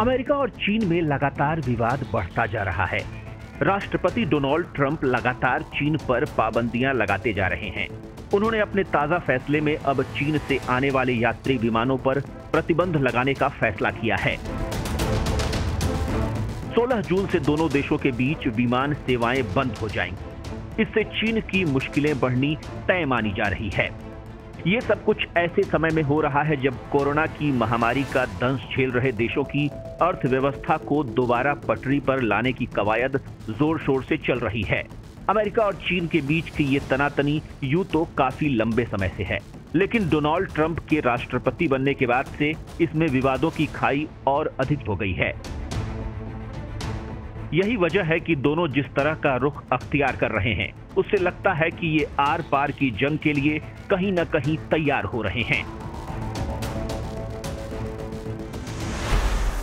America और चीन में लगातार विवाद बढ़ता जा रहा है। राष्ट्रपति डोनाल्ड ट्रंप लगातार चीन पर पाबंदियां लगाते जा रहे हैं। उन्होंने अपने ताज़ा फैसले में अब चीन से आने वाले यात्री विमानों पर प्रतिबंध लगाने का फैसला किया है। 16 जून से दोनों देशों के बीच विमान सेवाएं बंद हो जाएंगी। इससे चीन की मुश्किलें बढ़नी तय मानी जा रही है। ये सब कुछ ऐसे समय में हो रहा है जब कोरोना की महामारी का दंश झेल रहे देशों की अर्थव्यवस्था को दोबारा पटरी पर लाने की कवायद जोर शोर से चल रही है। अमेरिका और चीन के बीच की ये तनातनी यूं तो काफी लंबे समय से है, लेकिन डोनाल्ड ट्रंप के राष्ट्रपति बनने के बाद से इसमें विवादों की खाई और अधिक हो गई है। यही वजह है कि दोनों जिस तरह का रुख अख्तियार कर रहे हैं उससे लगता है कि ये आर पार की जंग के लिए कहीं न कहीं तैयार हो रहे हैं।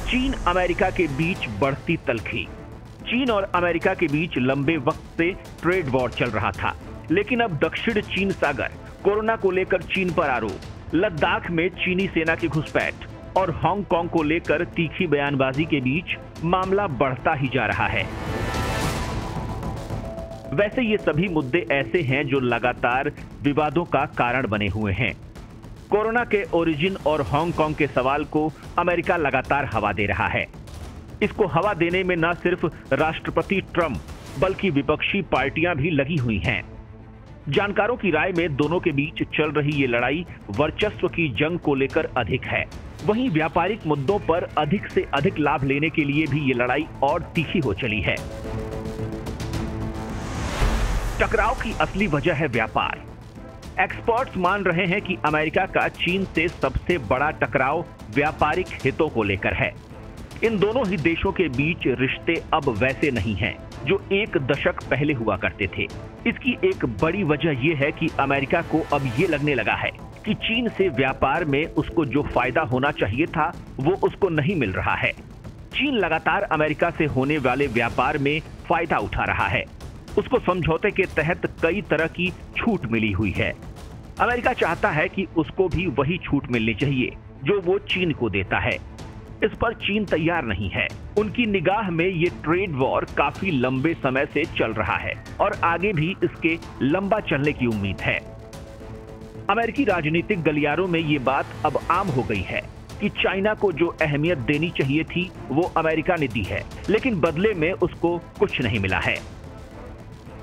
चीन अमेरिका के बीच बढ़ती तल्खी। चीन और अमेरिका के बीच लंबे वक्त से ट्रेड वॉर चल रहा था, लेकिन अब दक्षिण चीन सागर, कोरोना को लेकर चीन पर आरोप, लद्दाख में चीनी सेना की घुसपैठ और हांगकांग को लेकर तीखी बयानबाजी के बीच मामला बढ़ता ही जा रहा है। वैसे ये सभी मुद्दे ऐसे हैं जो लगातार विवादों का कारण बने हुए हैं। कोरोना के ओरिजिन और हांगकांग के सवाल को अमेरिका लगातार हवा दे रहा है। इसको हवा देने में न सिर्फ राष्ट्रपति ट्रंप बल्कि विपक्षी पार्टियां भी लगी हुई हैं। जानकारों की राय में दोनों के बीच चल रही ये लड़ाई वर्चस्व की जंग को लेकर अधिक है। वहीं व्यापारिक मुद्दों पर अधिक से अधिक लाभ लेने के लिए भी ये लड़ाई और तीखी हो चली है। टकराव की असली वजह है व्यापार। एक्सपर्ट्स मान रहे हैं कि अमेरिका का चीन से सबसे बड़ा टकराव व्यापारिक हितों को लेकर है। इन दोनों ही देशों के बीच रिश्ते अब वैसे नहीं हैं जो एक दशक पहले हुआ करते थे। इसकी एक बड़ी वजह यह है कि अमेरिका को अब ये लगने लगा है कि चीन से व्यापार में उसको जो फायदा होना चाहिए था वो उसको नहीं मिल रहा है। चीन लगातार अमेरिका से होने वाले व्यापार में फायदा उठा रहा है। उसको समझौते के तहत कई तरह की छूट मिली हुई है। अमेरिका चाहता है कि उसको भी वही छूट मिलनी चाहिए जो वो चीन को देता है। इस पर चीन तैयार नहीं है। उनकी निगाह में ये ट्रेड वॉर काफी लंबे समय से चल रहा है और आगे भी इसके लंबा चलने की उम्मीद है। अमेरिकी राजनीतिक गलियारों में ये बात अब आम हो गई है कि चाइना को जो अहमियत देनी चाहिए थी वो अमेरिका ने दी है, लेकिन बदले में उसको कुछ नहीं मिला है।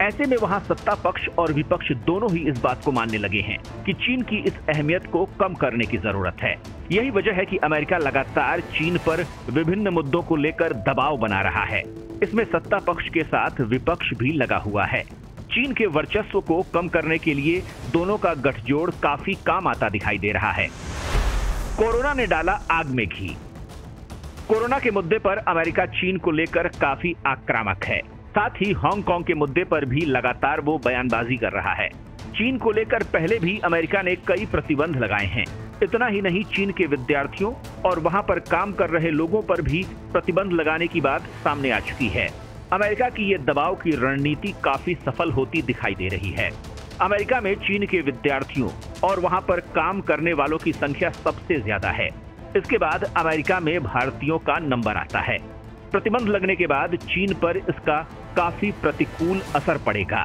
ऐसे में वहां सत्ता पक्ष और विपक्ष दोनों ही इस बात को मानने लगे हैं कि चीन की इस अहमियत को कम करने की जरूरत है। यही वजह है कि अमेरिका लगातार चीन पर विभिन्न मुद्दों को लेकर दबाव बना रहा है। इसमें सत्ता पक्ष के साथ विपक्ष भी लगा हुआ है। चीन के वर्चस्व को कम करने के लिए दोनों का गठजोड़ काफी काम आता दिखाई दे रहा है। कोरोना ने डाला आग में घी। कोरोना के मुद्दे पर अमेरिका चीन को लेकर काफी आक्रामक है। साथ ही हांगकांग के मुद्दे पर भी लगातार वो बयानबाजी कर रहा है। चीन को लेकर पहले भी अमेरिका ने कई प्रतिबंध लगाए हैं। इतना ही नहीं, चीन के विद्यार्थियों और वहां पर काम कर रहे लोगों पर भी प्रतिबंध लगाने की बात सामने आ चुकी है। अमेरिका की ये दबाव की रणनीति काफी सफल होती दिखाई दे रही है। अमेरिका में चीन के विद्यार्थियों और वहां पर काम करने वालों की संख्या सबसे ज्यादा है। इसके बाद अमेरिका में भारतीयों का नंबर आता है। प्रतिबंध लगने के बाद चीन पर इसका काफी प्रतिकूल असर पड़ेगा।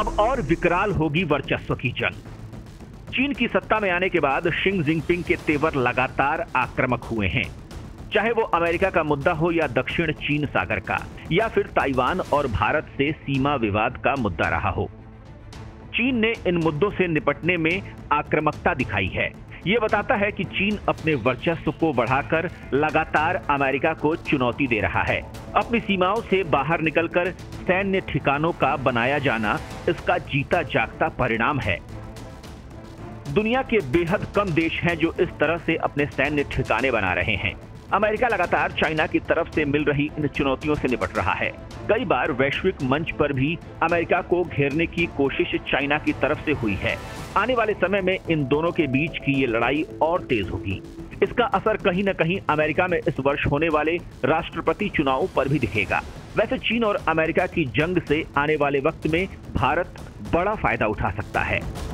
अब और विकराल होगी वर्चस्व की जंग। चीन की सत्ता में आने के बाद शी जिनपिंग के तेवर लगातार आक्रामक हुए हैं, चाहे वो अमेरिका का मुद्दा हो या दक्षिण चीन सागर का, या फिर ताइवान और भारत से सीमा विवाद का मुद्दा रहा हो। चीन ने इन मुद्दों से निपटने में आक्रामकता दिखाई है। ये बताता है कि चीन अपने वर्चस्व को बढ़ाकर लगातार अमेरिका को चुनौती दे रहा है। अपनी सीमाओं से बाहर निकलकर सैन्य ठिकानों का बनाया जाना इसका जीता जागता परिणाम है। दुनिया के बेहद कम देश हैं जो इस तरह से अपने सैन्य ठिकाने बना रहे हैं। अमेरिका लगातार चाइना की तरफ से मिल रही इन चुनौतियों से निपट रहा है। कई बार वैश्विक मंच पर भी अमेरिका को घेरने की कोशिश चाइना की तरफ से हुई है। आने वाले समय में इन दोनों के बीच की ये लड़ाई और तेज होगी। इसका असर कहीं न कहीं अमेरिका में इस वर्ष होने वाले राष्ट्रपति चुनाव पर भी दिखेगा। वैसे चीन और अमेरिका की जंग से आने वाले वक्त में भारत बड़ा फायदा उठा सकता है।